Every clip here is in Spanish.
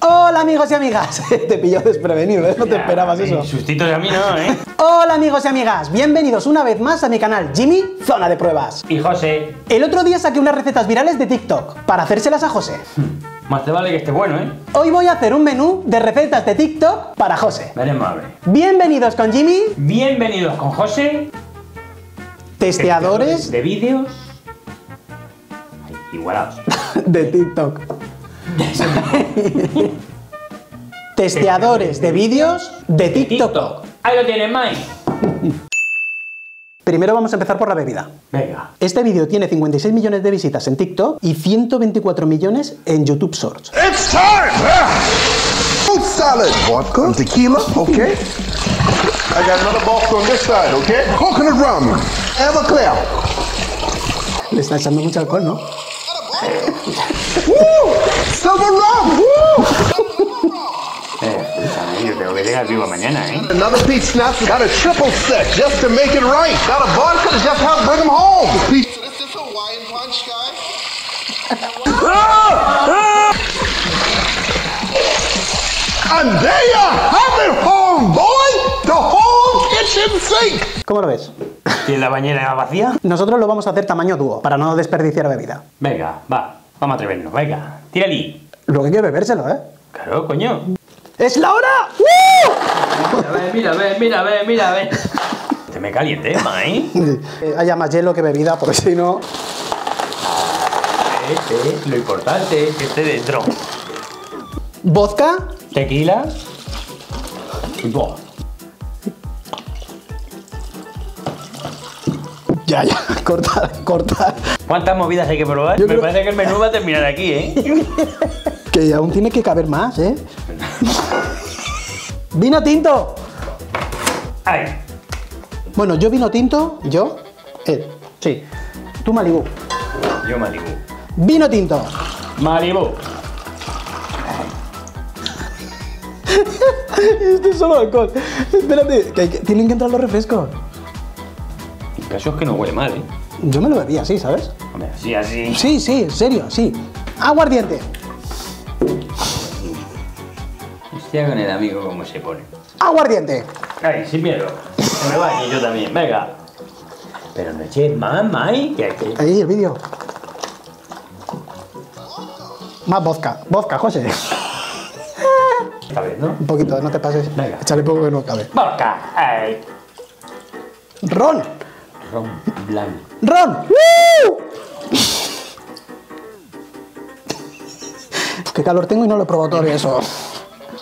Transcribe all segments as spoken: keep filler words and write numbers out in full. Hola amigos y amigas, te pilló desprevenido, ¿eh? No te esperabas eso. Sustitos a mí no, ¿eh? Hola amigos y amigas, bienvenidos una vez más a mi canal Jimmy Zona de Pruebas. Y José. El otro día saqué unas recetas virales de TikTok para hacérselas a José. Más te vale que esté bueno, ¿eh? Hoy voy a hacer un menú de recetas de TikTok para José. Veremos a ver. Bienvenidos con Jimmy. Bienvenidos con José. Testeadores. Testeadores de vídeos. Igualados. De TikTok. Testeadores de vídeos de TikTok. TikTok. Ahí lo tienen, Mike. Primero vamos a empezar por la bebida. Venga. Este vídeo tiene cincuenta y seis millones de visitas en TikTok y ciento veinticuatro millones en YouTube Shorts. It's time. Food salad, vodka, tequila, okay. I got another box on this side, okay. Coconut rum, Everclear. Le está echando mucho alcohol, ¿no? ¡Woo! ¡Silver Rum! ¡Woo! Eh, yo tengo que llegar vivo mañana, ¿eh? Another peach snaps. Got a triple sec just to make it right. Got a vodka to just help bring them home. Peach. So this is Hawaiian punch, guys. Andrea, have it home, boy. The whole kitchen sink. ¿Cómo lo ves? ¿Y la bañera vacía? Nosotros lo vamos a hacer tamaño dúo, para no desperdiciar bebida. Venga, va. Vamos a atrevernos, venga. Tírali. Lo que hay que bebérselo, ¿eh? Claro, coño. ¡Es la hora! ¡Uh! Mira, ve, mira, ve, mira, ve. Te me caliente, ¿eh, Mai? Eh, haya más hielo que bebida, porque si no... Este es lo importante, que esté dentro. Vodka. Tequila. Y boh. Ya, ya, cortar, cortar. ¿Cuántas movidas hay que probar? Yo Me creo... parece que el menú va a terminar aquí, ¿eh? Que aún tiene que caber más, ¿eh? ¡Vino tinto! ¡Ay! Bueno, yo vino tinto, yo, él, sí. Tú Malibú. Yo Malibú. ¡Vino tinto! Malibú. Este es solo alcohol. Espérate, que que... tienen que entrar los refrescos. El caso es que no huele mal, ¿eh? Yo me lo bebía así, ¿sabes? Hombre, así, así. Sí, sí, en serio, sí. ¡Aguardiente! Hostia con el amigo cómo se pone. ¡Aguardiente! Ay, sin miedo. Que me bañe yo también, venga. Pero no eches más, Mai, que hay que... Ahí, el vídeo. Más vodka. Vodka, José. Esta vez, ¿no? Un poquito, no te pases. Venga. Échale poco que no cabe. ¡Vodka! Ay. ¡Ron! Ron blanco. ¡Ron! ¡Woo! Qué calor tengo y no lo he probado todavía eso.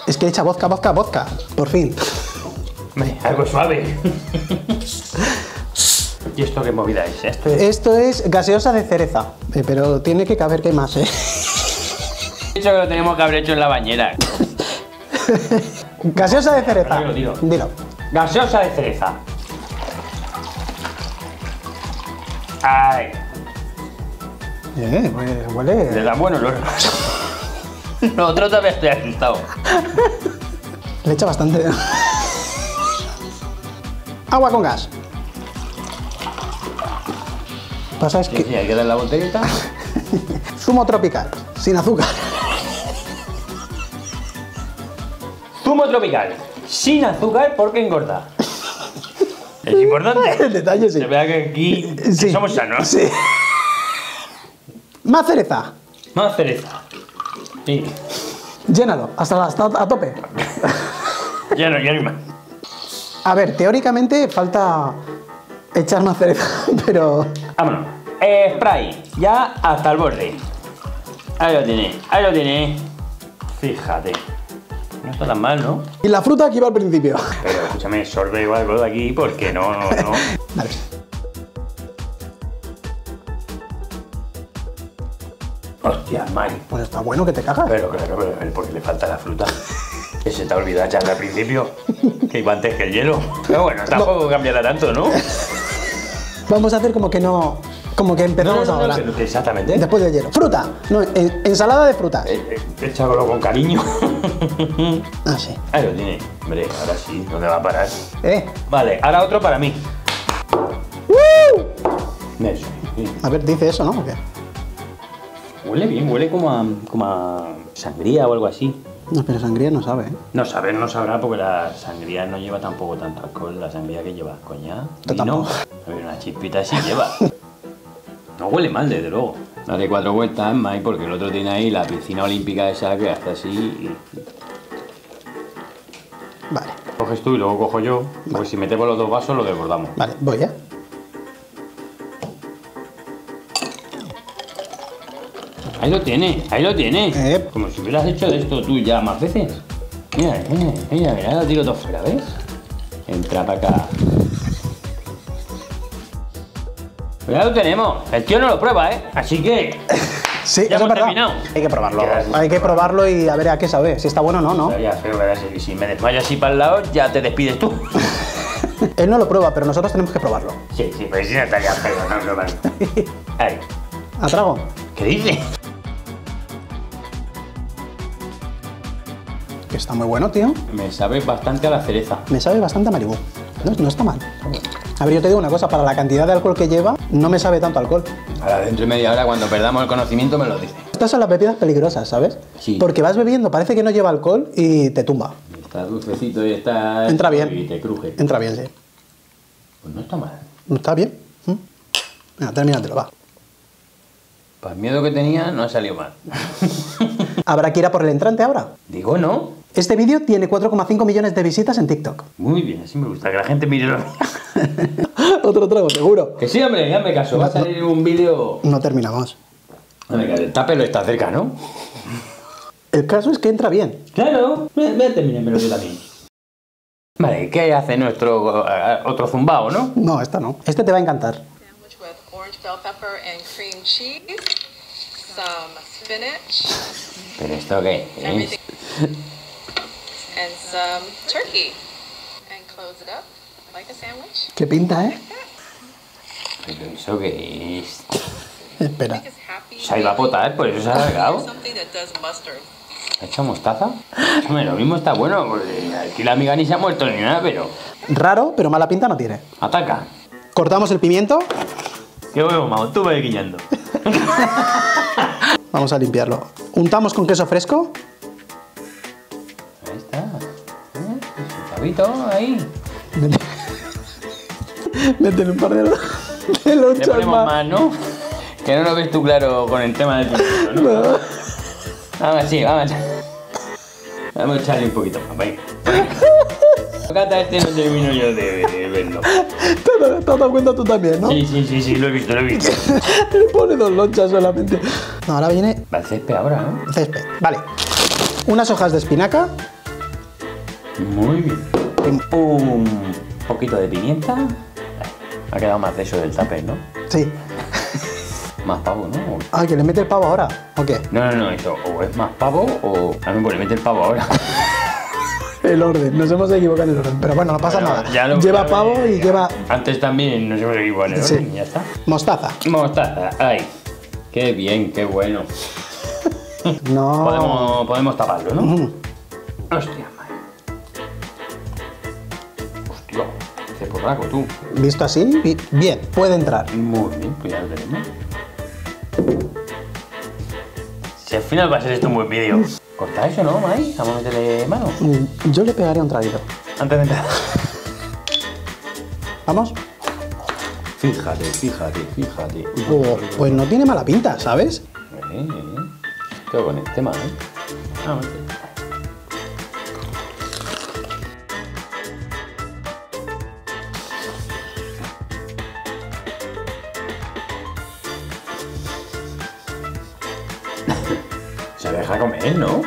Es que echa vodka, vodka, vodka. Por fin. Hombre, algo suave. ¿Y esto qué movida es? Esto es, esto es gaseosa de cereza. Eh, pero tiene que caber que más, ¿eh? He dicho que lo tenemos que haber hecho en la bañera. Gaseosa de cereza. Dilo, dilo. Gaseosa de cereza. Ay. Eh, huele, huele. Le da buen olor. Lo otro todavía estoy asustado. Le echa bastante. Agua con gas. Pasa es sí, que. Sí, hay que dar la botellita. Zumo tropical, sin azúcar. Zumo tropical, sin azúcar porque engorda. Es importante. El detalle, sí. Se vea que aquí sí. Somos sanos. Sí. Más cereza. Más cereza. Sí. Llénalo, hasta, hasta a tope. Ya no, ya no hay más. A ver, teóricamente falta echar más cereza, pero... Vámonos. Eh, spray, ya hasta el borde. Ahí lo tiene, ahí lo tiene. Fíjate. No está tan mal, ¿no? Y la fruta aquí va al principio. Pero escúchame, sorbet o algo de aquí porque no, no, no. Vale. Hostia, Mari. Pues está bueno que te cagas. Pero claro, pero porque le falta la fruta. Se te ha olvidado echarle al principio. Que iba antes que el hielo. Pero bueno, tampoco no cambiará tanto, ¿no? Vamos a hacer como que no... Como que empezamos no, no, no, ahora. No, exactamente. Después del hielo. Fruta. No, en, ensalada de frutas. Eh, eh, échalo con cariño. Ah, sí. Ahí lo tiene. Hombre, ahora sí, no te va a parar. Eh. Vale, ahora otro para mí. ¡Uh! Eso, sí. A ver, dice eso, ¿no? ¿O qué? Huele bien, huele como a, como a sangría o algo así. No, pero sangría no sabe, ¿eh? No sabe, no sabrá, porque la sangría no lleva tampoco tanto alcohol. La sangría que lleva, coña, vino, a ver, una chispita se lleva. No huele mal, desde luego. Dale cuatro vueltas, Mike, porque el otro tiene ahí la piscina olímpica esa que hace así y... Vale. Coges tú y luego cojo yo, vale. Porque si metemos los dos vasos lo desbordamos. Vale, voy ya. Ahí lo tiene, ahí lo tiene. Eh. Como si hubieras hecho de esto tú ya más veces. Mira, mira, mira, mira, lo tiro todo fuera, ¿ves? Entra para acá. Ya lo tenemos. El tío no lo prueba, ¿eh? Así que... Sí, ya eso hemos terminado. Hay que probarlo. Hay que probarlo y a ver a qué sabe. Si está bueno o no, ¿no? Ya, feo, si, si me desmayo así para el lado, ya te despides tú. Él no lo prueba, pero nosotros tenemos que probarlo. Sí, sí, pero si no estaría feo, no lo prueba. Ahí. ¿A trago? ¿Qué dices? Que está muy bueno, tío. Me sabe bastante a la cereza. Me sabe bastante a maribú. No, no está mal. A ver, yo te digo una cosa, para la cantidad de alcohol que lleva, no me sabe tanto alcohol. Ahora, dentro de media hora, cuando perdamos el conocimiento, me lo dices. Estas son las bebidas peligrosas, ¿sabes? Sí. Porque vas bebiendo, parece que no lleva alcohol y te tumba. Está dulcecito y está... Entra bien. Y te cruje. Entra bien, sí. Pues no está mal. No está bien. ¿Mm? Venga, termínatelo, va. Para el miedo que tenía, no ha salido mal. ¿Habrá que ir a por el entrante ahora? Digo, no. Este vídeo tiene cuatro coma cinco millones de visitas en TikTok. Muy bien, así me gusta, que la gente mire lo mío. Otro trago, seguro. Que sí, hombre, ya me caso. Va a salir un vídeo... No terminamos. El tape lo está cerca, ¿no? El caso es que entra bien. Claro, voy a terminármelo yo también. Vale, ¿qué hace nuestro uh, otro zumbao, no? No, esta no. Este te va a encantar. ¿Pero esto qué es? And some turkey. And close it up like a sandwich. ¿Qué pinta, eh? Pero eso que es... Espera. Se ha ido a potar, por eso se ha alargado. ¿Ha hecho mostaza? Hombre, lo mismo está bueno, porque aquí la amiga ni se ha muerto ni nada, pero... Raro, pero mala pinta no tiene. Ataca. Cortamos el pimiento. Qué huevo, Mau, tú vas guiñando. Vamos a limpiarlo. Untamos con queso fresco. Ahí. Métele un par de los, de los le ponemos más, ¿no? Que no lo ves tú claro con el tema del pimiento, ¿no? No. Vamos así, vamos. Vamos a echarle un poquito más, venga. Cata, este no termino yo de, de verlo. Te has dado cuenta tú también, ¿no? Sí, sí, sí, sí, lo he visto, lo he visto. Le pone dos lonchas solamente. No, ahora viene... Va el césped ahora, ¿no? Césped, vale. Unas hojas de espinaca. Muy bien. Un poquito de pimienta. Ha quedado más de eso del tupper, ¿no? Sí. Más pavo, ¿no? Ah, que le mete el pavo ahora, ¿o qué? No, no, no, eso o es más pavo o... A mí le mete el pavo ahora. El orden, nos hemos equivocado en el orden, pero bueno, no pasa bueno, nada. Ya lo, lleva ya pavo ya. Y lleva... Antes también nos hemos equivocado en el orden, sí. Ya está. Mostaza. Mostaza, ay. Qué bien, qué bueno. No. Podemos, podemos taparlo, ¿no? Mm. Hostia. Porraco, tú. Visto así, bien, puede entrar. Muy bien, pues ya lo tenemos. Si al final va a ser esto un buen vídeo. Corta eso, ¿no, Mai? Vamos a meterle mano. Yo le pegaré un traguito. Antes de entrar. ¿Vamos? Fíjate, fíjate, fíjate. Oh, pues no tiene mala pinta, ¿sabes? Eh, eh. Quedo con el tema, ¿eh? Ah, se deja comer, ¿no?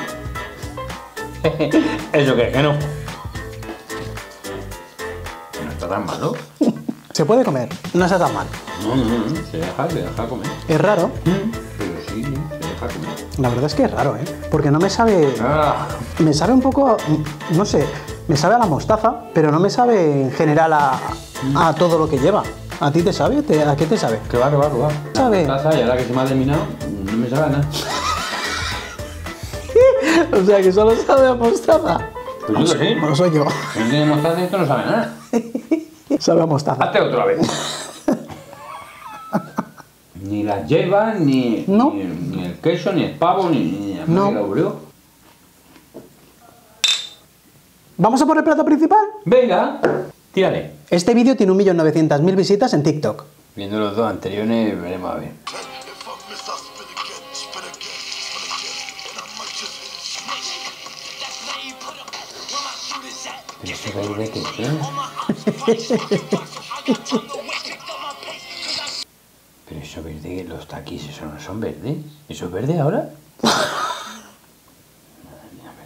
Eso que es que no. No está tan malo. Se puede comer, no está tan mal. No, no, no, se deja, se deja comer. Es raro. Pero sí, se deja comer. La verdad es que es raro, ¿eh? Porque no me sabe... Ah. Me sabe un poco, no sé, me sabe a la mostaza, pero no me sabe en general a, a todo lo que lleva. ¿A ti te sabe? ¿Te, ¿A qué te sabe? Que va, que va, que va. ¿Sabe? La mostaza y ahora que se me ha terminado, no me sabe a nada. O sea, que solo sabe a mostaza. Pues no, yo soy, sí. No soy yo. Si no tiene mostaza, esto no sabe nada. Sabe a mostaza. Hazte otra vez. Ni las llevas, ni, no. ni, ni el queso, ni el pavo, ni, ni el no. ¿Vamos a por el plato principal? Venga, tírale. Este vídeo tiene un millón novecientas mil visitas en TikTok. Viendo los dos anteriores, veremos a ver. Pero eso va a ir de que Pero eso verde, los takis, eso no son verdes. ¿Eso es verde ahora?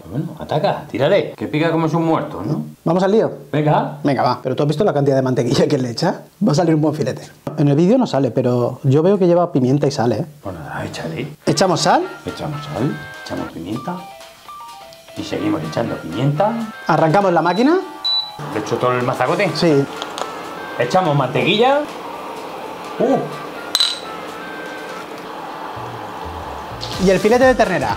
Bueno, ataca, tírale, que pica como si un muerto, ¿no? Vamos al lío. Venga. Venga, va. Pero tú has visto la cantidad de mantequilla que le echa. Va a salir un buen filete. En el vídeo no sale, pero yo veo que lleva pimienta y sal, ¿eh? Bueno, nada, échale. ¿Echamos sal? Echamos sal, echamos pimienta. Y seguimos echando pimienta. ¿Arrancamos la máquina? ¿Le echo todo el mazacote? Sí. Echamos mantequilla. ¡Uh! Y el filete de ternera.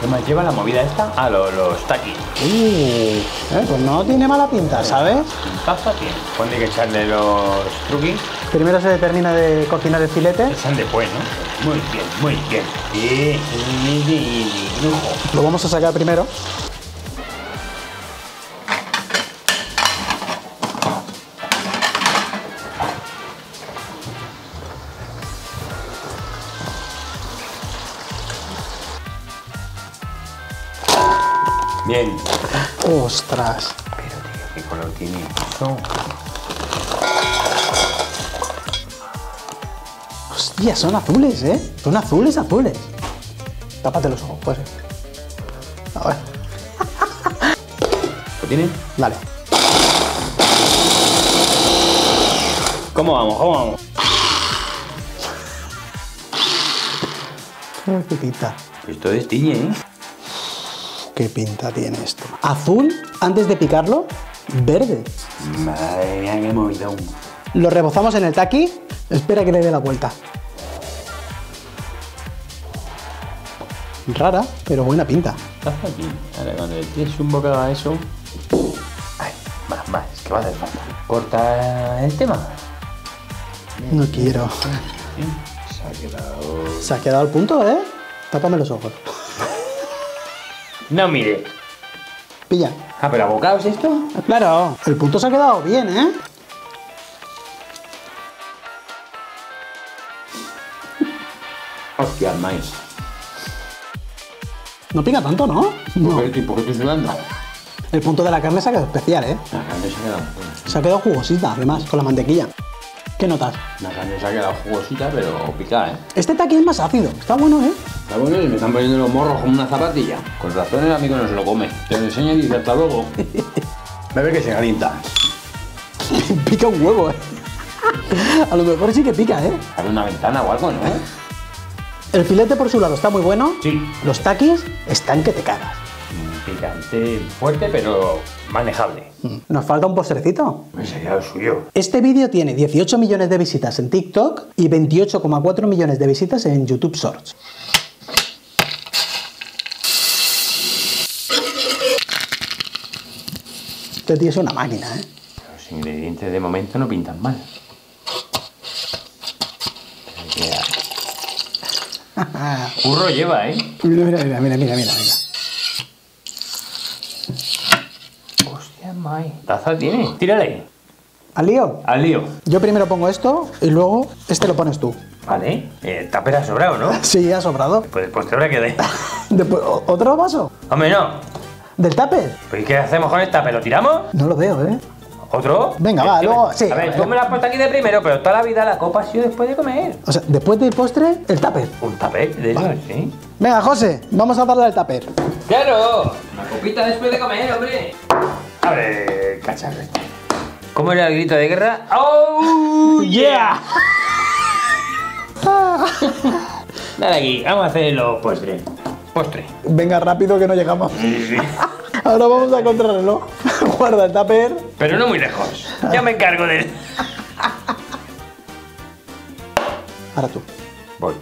¿Qué más lleva la movida esta? Ah, los, los takis. Uy, eh, pues no tiene mala pinta, ¿sabes? Pintaza tiene. Cuando hay que echarle los truquis. Primero se determina de cocinar el filete. Echan después, ¿no? Muy bien, muy bien. Lo vamos a sacar primero. Bien. ¡Ostras! Pero, tío, ¿qué color tiene eso? Hostia, son azules, ¿eh? Son azules, azules. Tápate los ojos, pues. A ver. ¿Lo tienen? Dale. ¿Cómo vamos? ¿Cómo vamos? Qué pinta. Esto es tiñe, ¿eh? ¿Qué pinta tiene esto? Azul, antes de picarlo, verde. Madre mía, qué movidón. Lo rebozamos en el taqui. Espera que le dé la vuelta. Rara, pero buena pinta. ¿Estás aquí? Ahora, cuando le tienes un bocado a eso... Ay, más, más, es que va a hacer falta. Corta el tema. No quiero. Se ha quedado... Se ha quedado al punto, ¿eh? Tápame los ojos. No mire. Pilla. Ah, pero abocados esto. Claro. El punto se ha quedado bien, ¿eh? Hostia, maíz. No pica tanto, ¿no? No. ¿Por qué estoy sudando? El punto de la carne se ha quedado especial, ¿eh? La carne se ha quedado buena. Se ha quedado jugosita, además, con la mantequilla. ¿Qué notas? La carne se ha quedado jugosita, pero picada, ¿eh? Este taqui es más ácido. Está bueno, ¿eh? Está bueno y me están poniendo los morros como una zapatilla. Con razón el amigo nos lo come. Te lo enseña y dice hasta luego. Me ve que se calienta. Pica un huevo, ¿eh? A lo mejor sí que pica, ¿eh? Abre una ventana o algo, ¿no? El filete por su lado está muy bueno. Sí. Los takis están que te cagas. Picante fuerte, pero manejable. Nos falta un postrecito. Pues sería lo suyo. Este vídeo tiene dieciocho millones de visitas en TikTok y veintiocho coma cuatro millones de visitas en YouTube Shorts. Este tío es una máquina, ¿eh? Los ingredientes de momento no pintan mal. Curro lleva, ¿eh? Mira, mira, mira, mira, mira. Hostia, mai. Taza tiene. Tírale. ¿Al lío? Al lío. Yo primero pongo esto y luego este lo pones tú. Vale. Eh, Tupper ha sobrado, ¿no? Sí, ha sobrado. Pues después te habrá que de. Después, ¿otro vaso? Hombre, no. ¿Del tupper? ¿Pues qué hacemos con el tupper? ¿Lo tiramos? No lo veo, ¿eh? ¿Otro? Venga, va, luego... Sí, a ver, tú me lo has puesto aquí de primero, pero toda la vida la copa ha sido después de comer. O sea, después del postre, el tupper. Un tupper, de eso, sí. Venga, José, vamos a darle al tupper. ¡Claro! Una copita después de comer, hombre. Abre, cacharro. ¿Cómo era el grito de guerra? ¡Oh, yeah! Dale aquí, vamos a hacer los postres. Postre. Venga, rápido que no llegamos. Sí, sí. Ahora vamos a contrarreloj. Guarda el tupper. Pero no muy lejos. Ya me encargo de él. Ahora tú. Voy.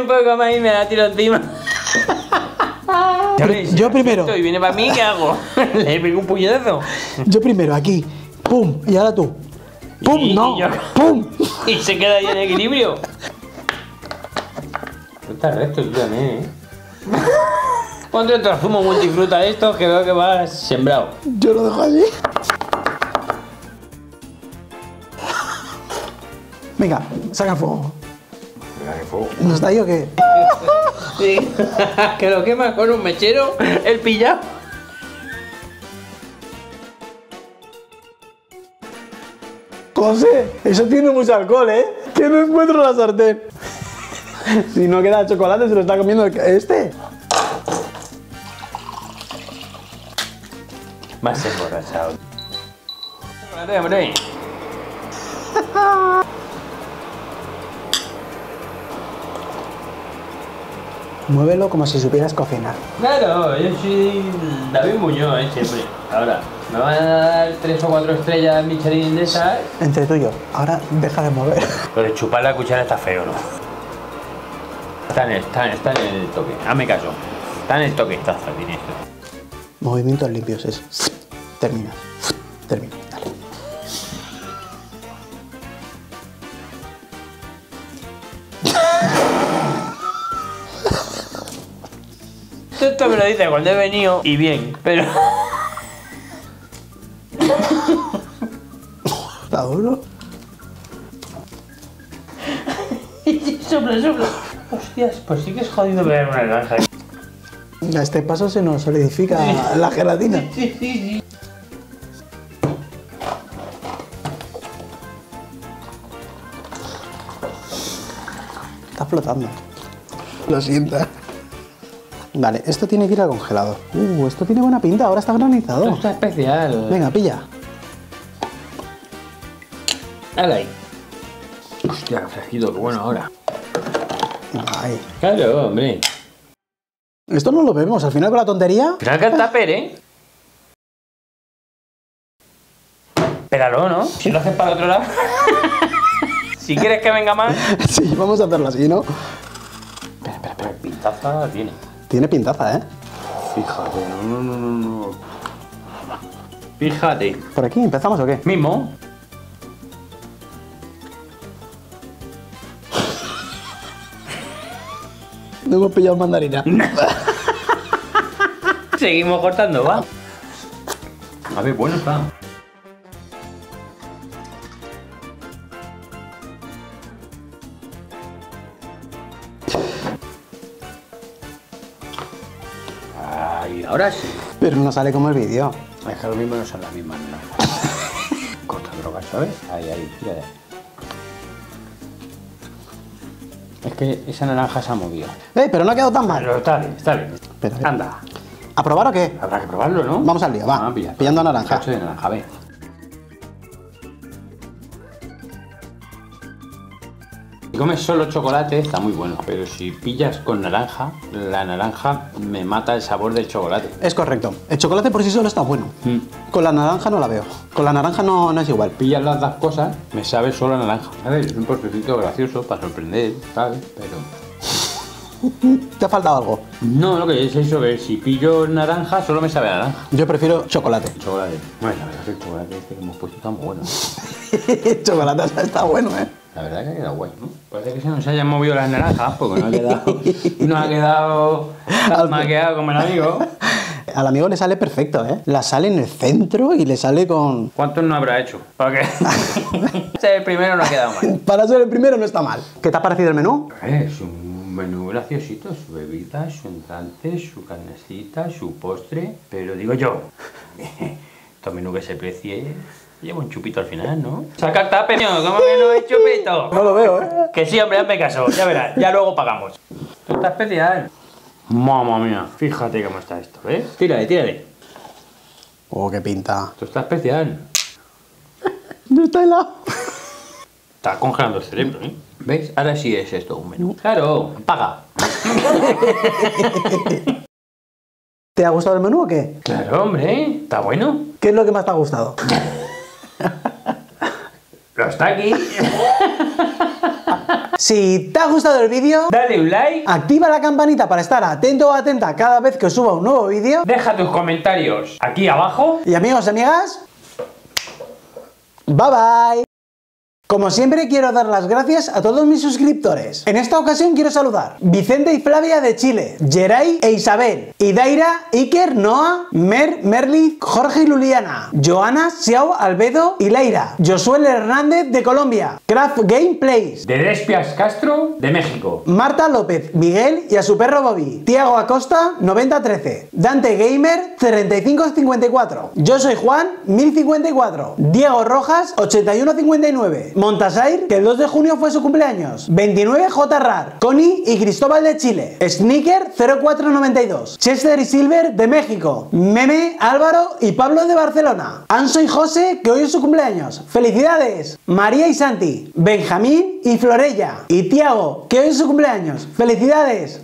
Un poco más y me la tiro encima. Yo, yo primero. Y viene para mí, ¿qué hago? Le pego un puñetazo. Yo primero, aquí. Pum. Y ahora tú. Pum, y no. Yo... Pum. Y se queda ahí en equilibrio. No te resto tú también, ¿eh? Ponte otro zumo multifruta de estos que veo que vas sembrado. Yo lo dejo allí. Venga, saca fuego. Venga, que fuego. ¿No está ahí o qué? Sí. Que lo quema con un mechero, el pillado. José, eso tiene mucho alcohol, ¿eh? Que no encuentro la sartén. Si no queda chocolate, se lo está comiendo el... este. Más emborrachado. Chocolate, hombre. Muévelo como si supieras cocinar. Claro, yo soy David Muñoz, ¿eh? Siempre. Ahora, me van a dar tres o cuatro estrellas Michelin de esas. Entre tú y yo, ahora deja de mover. Pero chupar la cuchara está feo, ¿no? Está en el, está en, está en el toque. Hazme caso. Está en el toque. Está bien esto. Movimientos limpios es. Termina. Termina. Dale. Esto me lo dice cuando he venido y bien, pero... ¿Está duro? Sopla, sopla. Hostias, pues sí que es jodido ver una naranja. A este paso se nos solidifica sí. La gelatina. Sí, sí, sí. Está flotando. Lo siento. Vale, esto tiene que ir al congelador. Uh, esto tiene buena pinta, ahora está granizado. Esto está especial. Venga, pilla. Dale ahí. Hostia, qué fresquito, qué bueno ahora. Ay. Claro, hombre. Esto no lo vemos, al final con la tontería. Final que el tupper, ¿eh? Espéralo, ¿no? Si lo haces para el otro lado. Si quieres que venga más. Sí, vamos a hacerlo así, ¿no? Espera, espera, espera. Pintaza tiene. Tiene pintaza, ¿eh? Fíjate, no, no, no, no. Fíjate. ¿Por aquí empezamos o qué? Mismo. No hemos pillado mandarina. Seguimos cortando, va. A ver, bueno está. Ay, ahora sí. Pero no sale como el vídeo. Es que lo mismo no son las mismas naranjas. Corta drogas, ¿sabes? Ahí, ahí, fíjate. Es que esa naranja se ha movido. ¡Eh! Pero no ha quedado tan mal. Pero está bien, está bien. Pero, anda. ¿A probar o qué? Habrá que probarlo, ¿no? Vamos al lío, va. Ah, pilla, pillando a naranja. Cacho de naranja, ve. Si comes solo chocolate, está muy bueno. Pero si pillas con naranja, la naranja me mata el sabor del chocolate. Es correcto. El chocolate por sí solo está bueno. Mm. Con la naranja no la veo. Con la naranja no, no es igual. Pillas las dos cosas, me sabe solo a naranja. A ver, es un postrecito gracioso para sorprender, ¿sabes? Pero... ¿Te ha faltado algo? No, lo que es eso, que si pillo naranja, solo me sabe a naranja. Yo prefiero chocolate. Chocolate. Bueno, la verdad es que el chocolate este que hemos puesto está muy bueno. El chocolate está bueno, ¿eh? La verdad es que ha quedado guay, ¿no? Parece que se nos hayan movido las naranjas porque no ha quedado, no ha quedado tan maqueado como el amigo. Al amigo le sale perfecto, ¿eh? La sale en el centro y le sale con... ¿Cuántos no habrá hecho? ¿Para qué? Ser el primero no ha quedado mal. Para ser el primero no está mal. ¿Qué te ha parecido el menú? Es un menú graciosito. Su bebida, su entrante, su carnecita, su postre... Pero digo yo, este menú que se precie... Llevo un chupito al final, ¿no? ¡Saca el tupper! ¿Cómo que no es chupito? No lo veo, ¿eh? Que sí, hombre, hazme caso. Ya verás, ya luego pagamos. Esto está especial. Mamma mía, fíjate cómo está esto, ¿ves? Tírale, tírale. Oh, qué pinta. Esto está especial. No está helado. Está congelando el cerebro, ¿eh? ¿Veis? Ahora sí es esto un menú. ¡Claro! ¡Paga! ¿Te ha gustado el menú o qué? Claro, hombre, ¿eh? Está bueno. ¿Qué es lo que más te ha gustado? Los takis. Si te ha gustado el vídeo, dale un like, activa la campanita para estar atento o atenta cada vez que suba un nuevo vídeo, deja tus comentarios aquí abajo y amigos y amigas, bye bye. Como siempre, quiero dar las gracias a todos mis suscriptores. En esta ocasión quiero saludar Vicente y Flavia de Chile, Geray e Isabel, Idaira, Iker, Noah, Mer, Merly, Jorge y Luliana, Joana, Xiao, Albedo y Leira, Josuel Hernández de Colombia, Craft Gameplays, de Despias Castro de México, Marta López, Miguel y a su perro Bobby, Tiago Acosta noventa trece, Dante Gamer treinta y cinco cincuenta y cuatro, Yo Soy Juan mil cincuenta y cuatro, Diego Rojas ochenta y uno cincuenta y nueve, Montasair, que el dos de junio fue su cumpleaños, veintinueve J Rar, Connie y Cristóbal de Chile, Sneaker cero cuatro noventa y dos, Chester y Silver de México, Meme, Álvaro y Pablo de Barcelona, Anso y José, que hoy es su cumpleaños, felicidades, María y Santi, Benjamín y Florella, y Tiago, que hoy es su cumpleaños, felicidades.